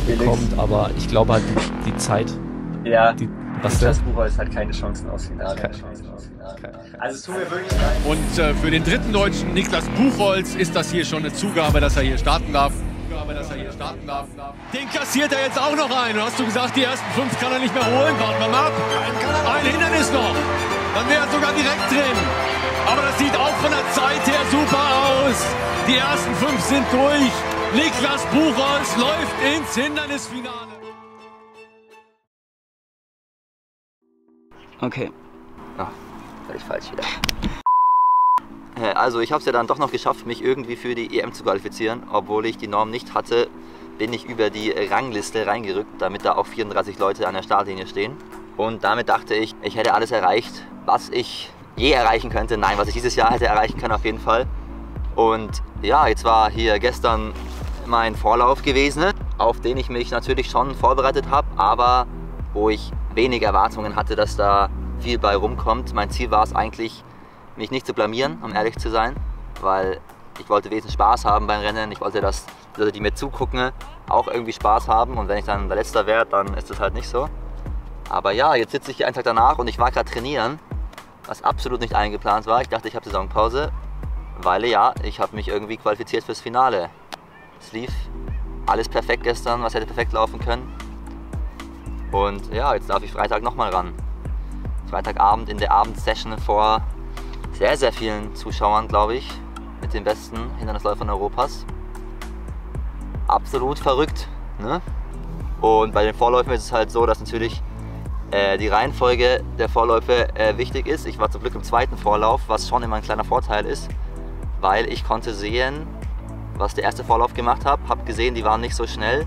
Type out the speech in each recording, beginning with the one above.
bekommt, aber ich glaube halt die Zeit. Ja, Niklas Buchholz hat keine Chancen aufs Finale. Also es tut mir wirklich leid. Und für den dritten Deutschen, Niklas Buchholz, ist das hier schon eine Zugabe, dass er hier starten darf. Den kassiert er jetzt auch noch ein. Und hast du gesagt, die ersten 5 kann er nicht mehr holen? Warten wir mal ab. Ein Hindernis noch. Dann wäre er sogar direkt drin. Aber das sieht auch von der Zeit her super aus. Die ersten 5 sind durch. Niklas Buchholz läuft ins Hindernisfinale. Okay. Ah, völlig falsch wieder. Also ich habe es ja dann doch noch geschafft, mich irgendwie für die EM zu qualifizieren. Obwohl ich die Norm nicht hatte, bin ich über die Rangliste reingerückt, damit da auch 34 Leute an der Startlinie stehen. Und damit dachte ich, ich hätte alles erreicht, was ich je erreichen könnte. Nein, was ich dieses Jahr hätte erreichen können auf jeden Fall. Und ja, jetzt war hier gestern mein Vorlauf gewesen, auf den ich mich natürlich schon vorbereitet habe, aber wo ich wenig Erwartungen hatte, dass da viel bei rumkommt. Mein Ziel war es eigentlich, mich nicht zu blamieren, um ehrlich zu sein, weil ich wollte wesentlich Spaß haben beim Rennen. Ich wollte, dass Leute, die mir zugucken, auch irgendwie Spaß haben, und wenn ich dann der Letzter werde, dann ist das halt nicht so. Aber ja, jetzt sitze ich hier einen Tag danach und ich war gerade trainieren, was absolut nicht eingeplant war. Ich dachte, ich habe Saisonpause, weil ja, ich habe mich irgendwie qualifiziert fürs Finale. Es lief alles perfekt gestern, was hätte perfekt laufen können. Und ja, jetzt darf ich Freitag nochmal ran. Freitagabend in der Abendsession vor sehr, sehr vielen Zuschauern, glaube ich, mit den besten Hindernisläufern Europas. Absolut verrückt, ne? Und bei den Vorläufen ist es halt so, dass natürlich die Reihenfolge der Vorläufe wichtig ist. Ich war zum Glück im zweiten Vorlauf, was schon immer ein kleiner Vorteil ist, weil ich konnte sehen, was der erste Vorlauf gemacht hat, habe gesehen, die waren nicht so schnell.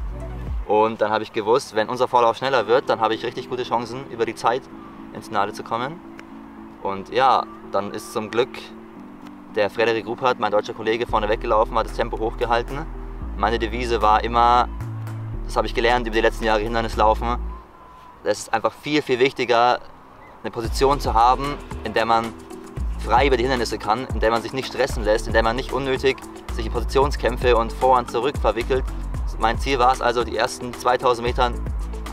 Und dann habe ich gewusst, wenn unser Vorlauf schneller wird, dann habe ich richtig gute Chancen, über die Zeit ins Finale zu kommen. Und ja, dann ist zum Glück der Frederik Ruppert, mein deutscher Kollege, vorne weggelaufen, hat das Tempo hochgehalten. Meine Devise war immer, das habe ich gelernt über die letzten Jahre Hindernislaufen, es ist einfach viel, viel wichtiger, eine Position zu haben, in der man frei über die Hindernisse kann, in der man sich nicht stressen lässt, in der man nicht unnötig sich in Positionskämpfe und vor und zurück verwickelt. Mein Ziel war es also, die ersten 2000 Metern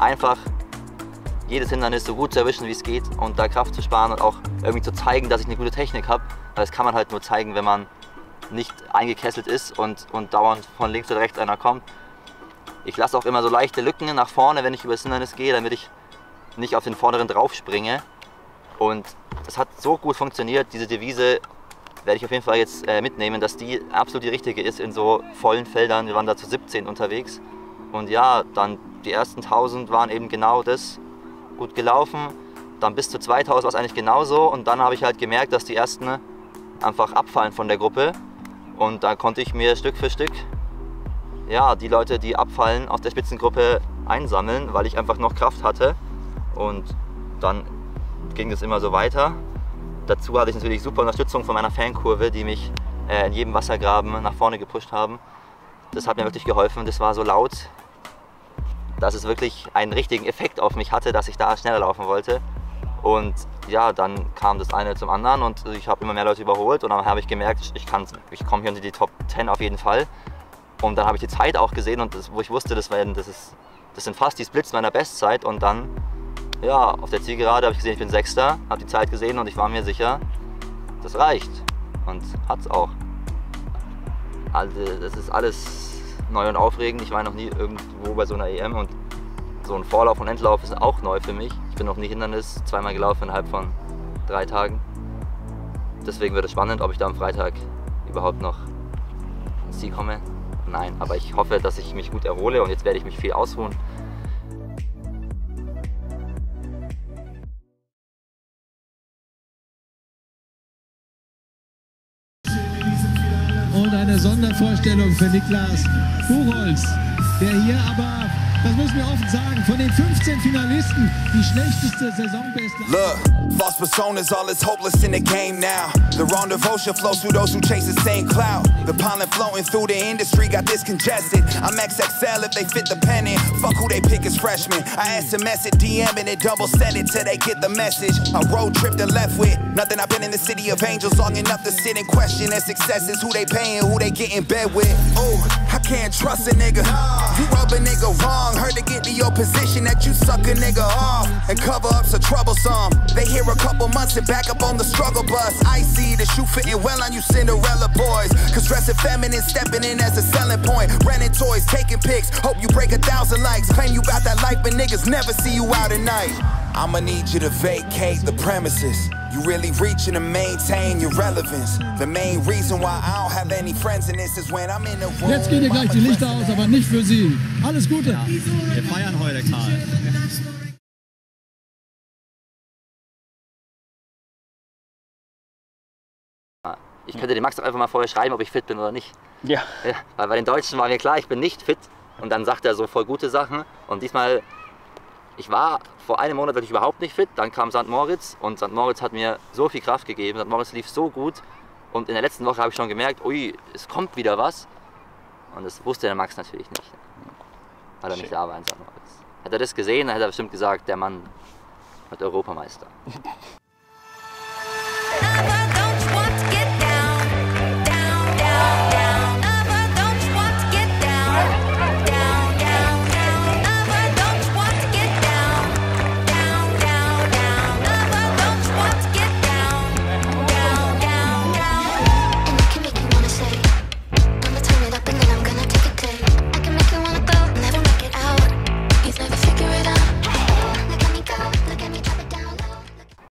einfach jedes Hindernis so gut zu erwischen, wie es geht, und da Kraft zu sparen und auch irgendwie zu zeigen, dass ich eine gute Technik habe. Das kann man halt nur zeigen, wenn man nicht eingekesselt ist und dauernd von links oder rechts einer kommt. Ich lasse auch immer so leichte Lücken nach vorne, wenn ich über das Hindernis gehe, damit ich nicht auf den vorderen drauf springe. Und das hat so gut funktioniert. Diese Devise werde ich auf jeden Fall jetzt mitnehmen, dass die absolut die richtige ist in so vollen Feldern. Wir waren da zu 17 unterwegs. Und ja, dann die ersten 1000 waren eben genau das, gut gelaufen. Dann bis zu 2000 war es eigentlich genauso. Und dann habe ich halt gemerkt, dass die ersten einfach abfallen von der Gruppe. Und da konnte ich mir Stück für Stück, ja, die Leute, die abfallen, aus der Spitzengruppe einsammeln, weil ich einfach noch Kraft hatte. Und dann ging das immer so weiter. Dazu hatte ich natürlich super Unterstützung von meiner Fankurve, die mich in jedem Wassergraben nach vorne gepusht haben. Das hat mir wirklich geholfen. Das war so laut, dass es wirklich einen richtigen Effekt auf mich hatte, dass ich da schneller laufen wollte. Und ja, dann kam das eine zum anderen und ich habe immer mehr Leute überholt. Und dann habe ich gemerkt, ich komme hier unter die Top 10 auf jeden Fall. Und dann habe ich die Zeit auch gesehen, und wo ich wusste, das sind fast die Splits meiner Bestzeit. Und dann, ja, auf der Zielgerade habe ich gesehen, ich bin Sechster, habe die Zeit gesehen und ich war mir sicher, das reicht. Und hat es auch. Also das ist alles neu und aufregend. Ich war noch nie irgendwo bei so einer EM, und so ein Vorlauf und Endlauf ist auch neu für mich. Ich bin noch nie Hindernis zweimal gelaufen innerhalb von 3 Tagen. Deswegen wird es spannend, ob ich da am Freitag überhaupt noch ins Ziel komme. Nein, aber ich hoffe, dass ich mich gut erhole, und jetzt werde ich mich viel ausruhen. Und eine Sondervorstellung für Niklas Buchholz, der hier aber, das müssen wir offen sagen, von den 15 Finalisten die schlechteste Saisonbeste. Look, false personas, all is hopeless in the game now. The wrong devotion flows through those who chase the same cloud. The pollen flowing through the industry got this congested. I'm XXL if they fit the pen in. Fuck who they pick as freshmen. I SMS it, DM it, and double send it till they get the message. A road trip to left with nothing. I've been in the city of angels long enough to sit and question their successes. Who they paying, who they get in bed with. Ooh, I can't trust a nigga. You rub a nigga so wrong. Heard to get to your position that you suck a nigga off, and cover-ups are troublesome. They here a couple months and back up on the struggle bus. I see the shoe fitting well on you Cinderella boys, cause dressing feminine, stepping in as a selling point. Renting toys, taking pics, hope you break 1,000 likes. Claim you got that life, but niggas never see you out at night. I'ma need you to vacate the premises. You really reaching to maintain your relevance. The main reason why I don't have any friends in this is when I'm in the room. Jetzt gehen hier gleich die Lichter aus, aber nicht für Sie. Alles Gute. Ja, wir feiern heute, Karl. Ich könnte dem Max doch einfach mal vorher schreiben, ob ich fit bin oder nicht. Ja. Ja, weil bei den Deutschen war mir klar, ich bin nicht fit. Und dann sagt er so voll gute Sachen. Und diesmal, ich war vor einem Monat wirklich überhaupt nicht fit. Dann kam St. Moritz und St. Moritz hat mir so viel Kraft gegeben. St. Moritz lief so gut. Und in der letzten Woche habe ich schon gemerkt, ui, es kommt wieder was. Und das wusste der Max natürlich nicht. Weil er nicht da war in St. Moritz. Hätte er das gesehen, dann hätte er bestimmt gesagt, der Mann wird Europameister.